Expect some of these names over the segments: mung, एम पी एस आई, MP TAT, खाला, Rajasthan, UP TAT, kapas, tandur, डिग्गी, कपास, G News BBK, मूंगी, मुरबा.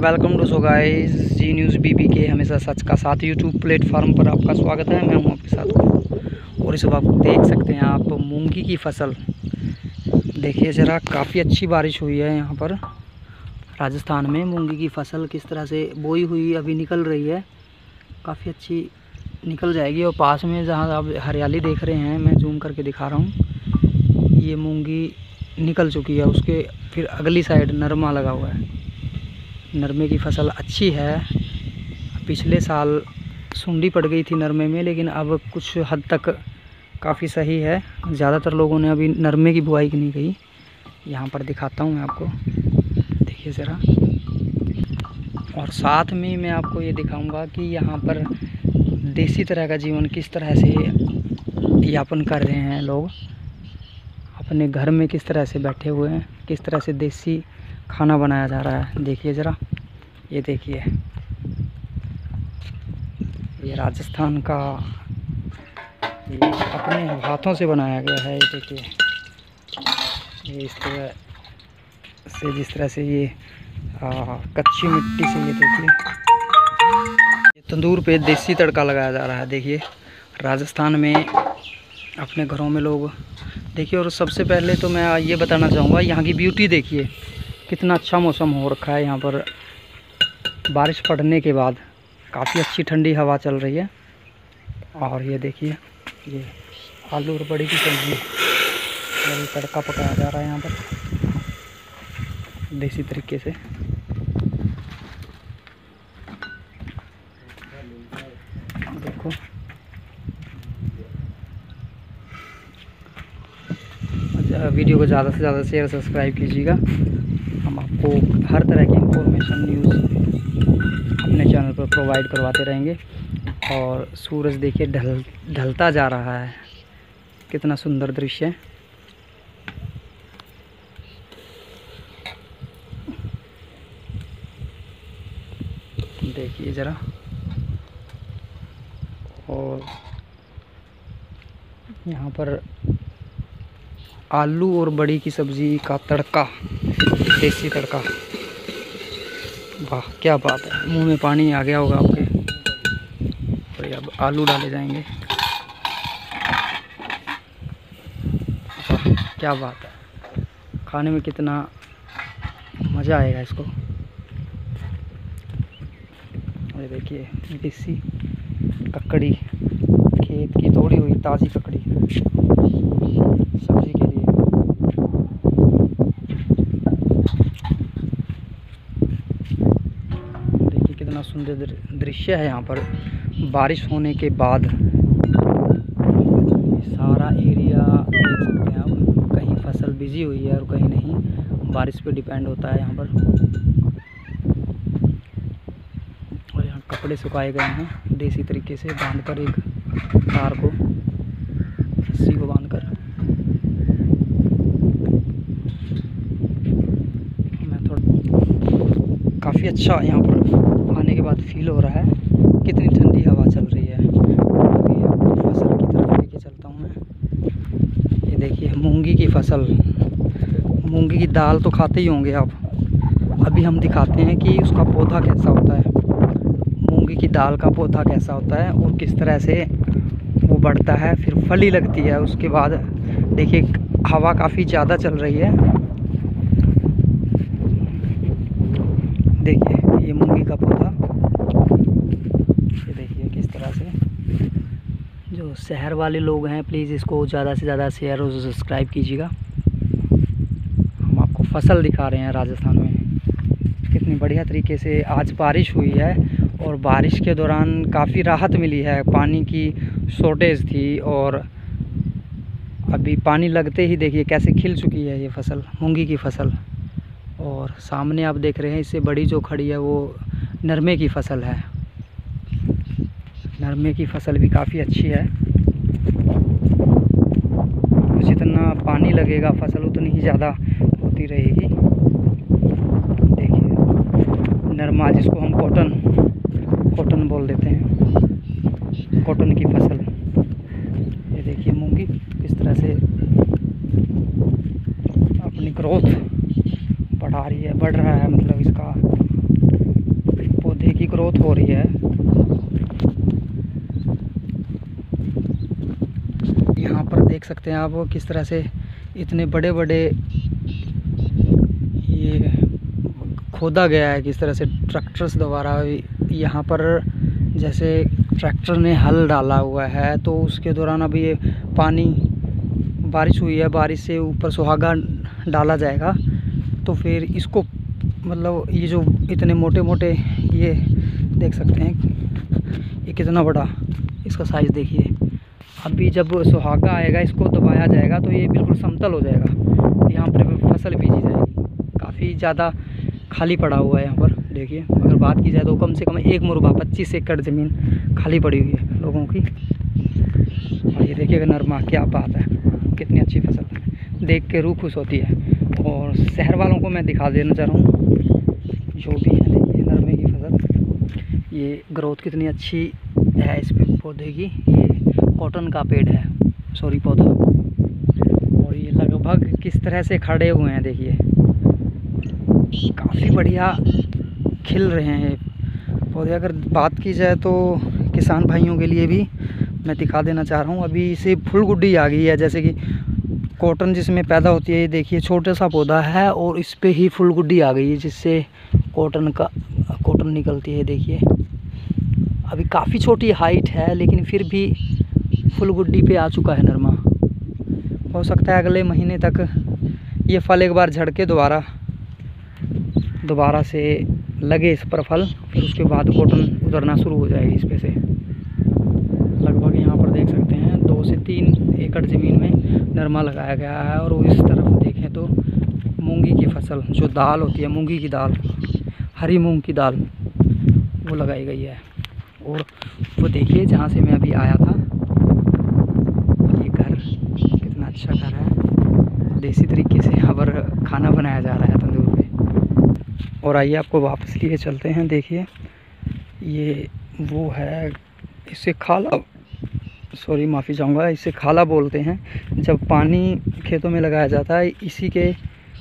Welcome to so guys, ji news BBK हमेशा सच का साथ यूट्यूब प्लेटफॉर्म पर आपका स्वागत है। मैं हूं आपके साथ और इस वक्त देख सकते हैं आप मूंगी की फसल। देखिए ज़रा, काफ़ी अच्छी बारिश हुई है यहां पर राजस्थान में। मूंगी की फसल किस तरह से बोई हुई अभी निकल रही है, काफ़ी अच्छी निकल जाएगी। और पास में जहाँ आप हरियाली देख रहे हैं, मैं जूम करके दिखा रहा हूँ, ये मूँगी निकल चुकी है। उसके फिर अगली साइड नरमा लगा हुआ है। नरमे की फसल अच्छी है। पिछले साल सुंडी पड़ गई थी नरमे में, लेकिन अब कुछ हद तक काफ़ी सही है। ज़्यादातर लोगों ने अभी नरमे की बुआई नहीं की। यहाँ पर दिखाता हूँ मैं आपको, देखिए ज़रा। और साथ में मैं आपको ये दिखाऊंगा कि यहाँ पर देसी तरह का जीवन किस तरह से यापन कर रहे हैं लोग। अपने घर में किस तरह से बैठे हुए हैं, किस तरह से देसी खाना बनाया जा रहा है। देखिए ज़रा, ये देखिए, ये राजस्थान का, ये अपने हाथों से बनाया गया है। ये देखिए, ये इस तरह से, जिस तरह से ये कच्ची मिट्टी से, ये देखिए तंदूर पे देसी तड़का लगाया जा रहा है। देखिए राजस्थान में अपने घरों में लोग, देखिए। और सबसे पहले तो मैं ये बताना चाहूँगा, यहाँ की ब्यूटी देखिए, कितना अच्छा मौसम हो रखा है। यहाँ पर बारिश पड़ने के बाद काफ़ी अच्छी ठंडी हवा चल रही है। और ये देखिए, ये आलू और बड़ी की सब्ज़ी, ये तड़का पकाया जा रहा है यहाँ पर देसी तरीके से। देखो, वीडियो को ज़्यादा से ज़्यादा शेयर सब्सक्राइब कीजिएगा। हम आपको हर तरह की इंफॉर्मेशन, न्यूज़ अपने चैनल पर प्रोवाइड करवाते रहेंगे। और सूरज देखिए ढलता जा रहा है, कितना सुंदर दृश्य है। देखिए ज़रा, और यहाँ पर आलू और बड़ी की सब्ज़ी का तड़का, देसी तड़का, वाह क्या बात है। मुंह में पानी आ गया होगा आपके। और ये अब आलू डाले जाएंगे, क्या बात है। खाने में कितना मज़ा आएगा इसको। और देखिए देसी ककड़ी, खेत की तोड़ी हुई ताज़ी ककड़ी सब्जी के लिए। देखिए कितना सुंदर दृश्य है यहाँ पर। बारिश होने के बाद सारा एरिया देख सकते हैं आप, कहीं फसल बिजी हुई है और कहीं नहीं। बारिश पे डिपेंड होता है यहाँ पर। और यहाँ कपड़े सुखाए गए हैं देसी तरीके से, बांध कर एक तार को, रस्सी को बांध कर। मैं थोड़ा, काफ़ी अच्छा यहाँ पर आने के बाद फील हो रहा है। कितनी ठंडी हवा चल रही है। अभी फसल की तरफ लेके चलता हूँ मैं। ये देखिए मूंगी की फसल। मूंगी की दाल तो खाते ही होंगे आप। अभी हम दिखाते हैं कि उसका पौधा कैसा होता है, मूंगी की दाल का पौधा कैसा होता है और किस तरह से वो बढ़ता है, फिर फली लगती है। उसके बाद देखिए हवा काफ़ी ज़्यादा चल रही है। देखिए ये मूंगी का पौधा, ये देखिए किस तरह से। जो शहर वाले लोग हैं, प्लीज़ इसको ज़्यादा से ज़्यादा शेयर और सब्सक्राइब कीजिएगा। हम आपको फसल दिखा रहे हैं राजस्थान में, कितनी बढ़िया तरीके से। आज बारिश हुई है और बारिश के दौरान काफ़ी राहत मिली है। पानी की शॉर्टेज थी और अभी पानी लगते ही देखिए कैसे खिल चुकी है ये फसल, मूंगी की फसल। और सामने आप देख रहे हैं, इससे बड़ी जो खड़ी है वो नरमे की फसल है। नरमे की फसल भी काफ़ी अच्छी है। जितना पानी लगेगा फसल उतनी ही ज़्यादा होती रहेगी। देखिए नरमा, जिसको हम कॉटन बोल देते हैं, कॉटन की फसल। ये देखिए मूंगी किस तरह से अपनी ग्रोथ बढ़ा रही है, बढ़ रहा है, मतलब इसका पौधे की ग्रोथ हो रही है। यहाँ पर देख सकते हैं आप किस तरह से इतने बड़े बड़े ये खोदा गया है, किस तरह से ट्रैक्टर्स द्वारा। यहाँ पर जैसे ट्रैक्टर ने हल डाला हुआ है तो उसके दौरान अभी ये पानी बारिश हुई है, बारिश से ऊपर सुहागा डाला जाएगा तो फिर इसको मतलब ये जो इतने मोटे मोटे ये देख सकते हैं ये कितना बड़ा, इसका साइज़ देखिए। अभी जब सुहागा आएगा इसको दबाया जाएगा तो ये बिल्कुल समतल हो जाएगा, यहाँ पर फसल बीजी जाएगी। काफ़ी ज़्यादा खाली पड़ा हुआ है यहाँ पर देखिए। अगर बात की जाए तो कम से कम 1 मुरबा 25 एकड़ ज़मीन खाली पड़ी हुई है लोगों की। और ये देखिएगा नरमा, क्या बात है, कितनी अच्छी फसल है, देख के रूह खुश होती है। और शहर वालों को मैं दिखा देना चाह रहा हूँ जो भी है, देखिए नरमे की फसल, ये ग्रोथ कितनी अच्छी है इस पौधे की। ये कॉटन का पेड़ है, सॉरी पौधा, और ये लगभग किस तरह से खड़े हुए हैं देखिए, काफ़ी बढ़िया खिल रहे हैं पौधे। अगर बात की जाए तो किसान भाइयों के लिए भी मैं दिखा देना चाह रहा हूँ। अभी इसे फुल गुड्डी आ गई है, जैसे कि कॉटन जिसमें पैदा होती है, ये देखिए छोटा सा पौधा है और इस पर ही फुल गुड्डी आ गई है जिससे कॉटन निकलती है। देखिए अभी काफ़ी छोटी हाइट है लेकिन फिर भी फुल गुड्डी पे आ चुका है नरमा। हो सकता है अगले महीने तक ये फल एक बार झड़ के दोबारा से लगे इस पर फल, फिर उसके बाद कॉटन उतरना शुरू हो जाएगी इस पे से। लगभग यहाँ पर देख सकते हैं 2 से 3 एकड़ ज़मीन में नरमा लगाया गया है। और इस तरफ देखें तो मूंगी की फसल, जो दाल होती है, मूंगी की दाल, हरी मूंग की दाल, वो लगाई गई है। और वो देखिए जहाँ से मैं अभी आया था, ये घर कितना अच्छा घर है, देसी तरीके से यहाँ पर खाना बनाया जा रहा है तंदूर पे। और आइए आपको वापस लिए चलते हैं। देखिए ये वो है, इसे खाला, सॉरी माफ़ी चाहूँगा, इसे खाला बोलते हैं। जब पानी खेतों में लगाया जाता है इसी के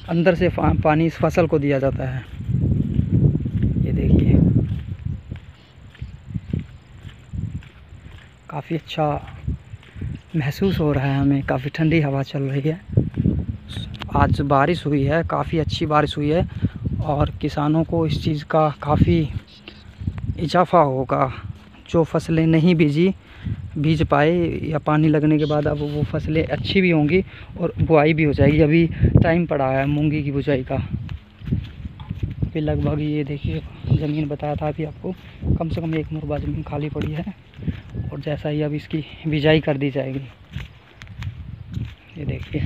अंदर से पानी इस फसल को दिया जाता है। ये देखिए काफ़ी अच्छा महसूस हो रहा है हमें, काफ़ी ठंडी हवा चल रही है। आज बारिश हुई है, काफ़ी अच्छी बारिश हुई है और किसानों को इस चीज़ का काफ़ी इजाफा होगा। जो फसलें नहीं बीज पाए या पानी लगने के बाद अब वो फसलें अच्छी भी होंगी और बुआई भी हो जाएगी। अभी टाइम पड़ा है मूंगी की बुआई का। फिर लगभग ये देखिए ज़मीन बताया था अभी आपको, कम से कम 1 मुरबा ज़मीन खाली पड़ी है और जैसा ही अब इसकी बिजाई कर दी जाएगी। ये देखिए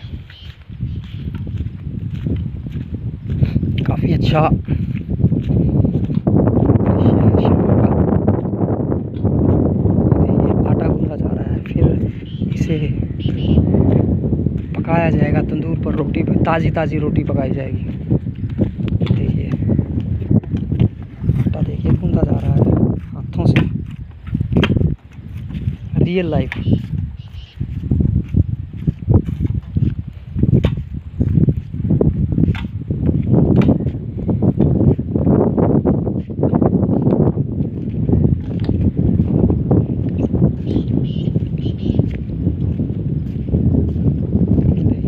काफ़ी अच्छा आटा गूंदा जा रहा है, फिर इसे पकाया जाएगा तंदूर पर, रोटी पर, ताज़ी ताज़ी रोटी पकाई जाएगी। रियल लाइफ देखिए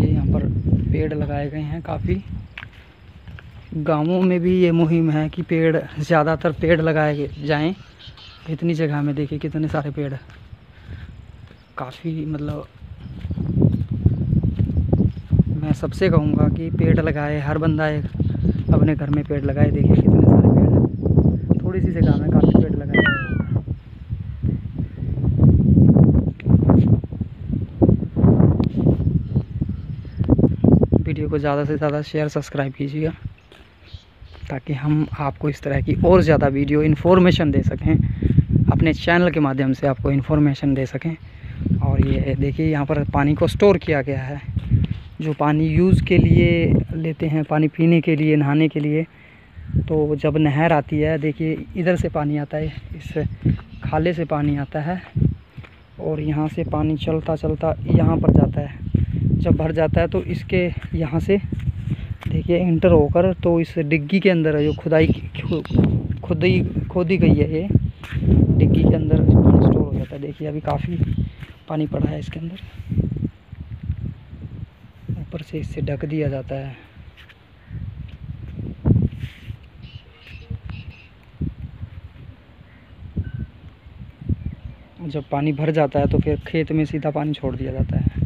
यहाँ पर पेड़ लगाए गए हैं काफ़ी। गांवों में भी ये मुहिम है कि पेड़, ज़्यादातर पेड़ लगाए जाएं। इतनी जगह में देखिए कितने सारे पेड़, काफ़ी मतलब मैं सबसे कहूँगा कि पेड़ लगाए, हर बंदा एक अपने घर में पेड़ लगाए। देखिए कितने सारे पेड़ हैं, थोड़ी सी जगह में काफ़ी पेड़ लगाए। वीडियो को ज़्यादा से ज़्यादा शेयर सब्सक्राइब कीजिएगा ताकि हम आपको इस तरह की और ज़्यादा वीडियो इन्फॉर्मेशन दे सकें, अपने चैनल के माध्यम से आपको इन्फॉर्मेशन दे सकें। और ये देखिए यहाँ पर पानी को स्टोर किया गया है, जो पानी यूज़ के लिए लेते हैं, पानी पीने के लिए, नहाने के लिए। तो जब नहर आती है देखिए इधर से पानी आता है, इस खाले से पानी आता है और यहाँ से पानी चलता चलता यहाँ पर जाता है। जब भर जाता है तो इसके यहाँ से देखिए इंटर होकर तो इस डिग्गी के अंदर जो खुदाई खुदाई खोदी गई है ये डिग्गी के अंदर, पानी स्टोर हो जाता है। देखिए अभी काफ़ी पानी पड़ा है इसके अंदर, ऊपर से इससे ढक दिया जाता है। जब पानी भर जाता है तो फिर खेत में सीधा पानी छोड़ दिया जाता है।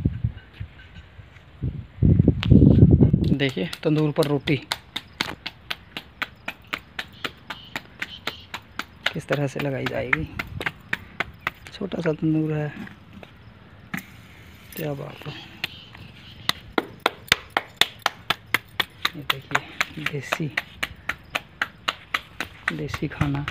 देखिए तंदूर पर रोटी किस तरह से लगाई जाएगी। छोटा सा तंदूर है, क्या बात है। ये देखिए देसी देसी खाना।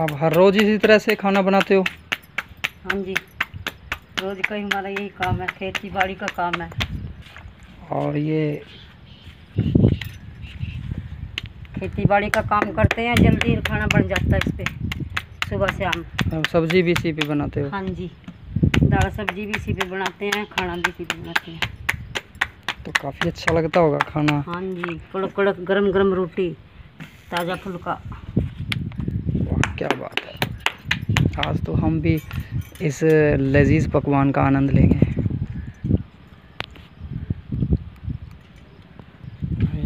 आप हर रोज इसी तरह से खाना बनाते हो? हाँ जी, रोज का ही हमारा यही काम है, खेती बाड़ी का काम है। और ये खेती बाड़ी का काम करते हैं, जल्दी खाना बन जाता है इस पर सुबह से शाम। सब्जी भी इसी पे बनाते हो? हाँ जी, दाल सब्जी भी इसी पे बनाते हैं, खाना भी इसी पे बनाते हैं। तो काफ़ी अच्छा लगता होगा खाना? हाँ जी, कड़क कड़क गरम गरम रोटी, ताज़ा फुल्का, क्या बात है। आज तो हम भी इस लजीज पकवान का आनंद लेंगे।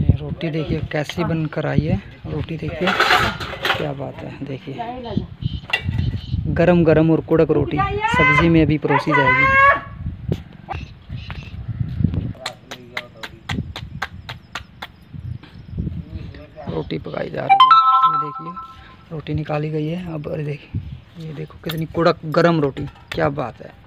ये रोटी देखिए कैसी बन कर आई है, रोटी देखिए क्या बात है। देखिए गरम गरम और कुड़क रोटी सब्जी में अभी परोसी जाएगी। रोटी पकाई जा रही है, ये देखिए रोटी निकाली गई है। अब देखिए ये देखो कितनी कड़क गरम रोटी, क्या बात है।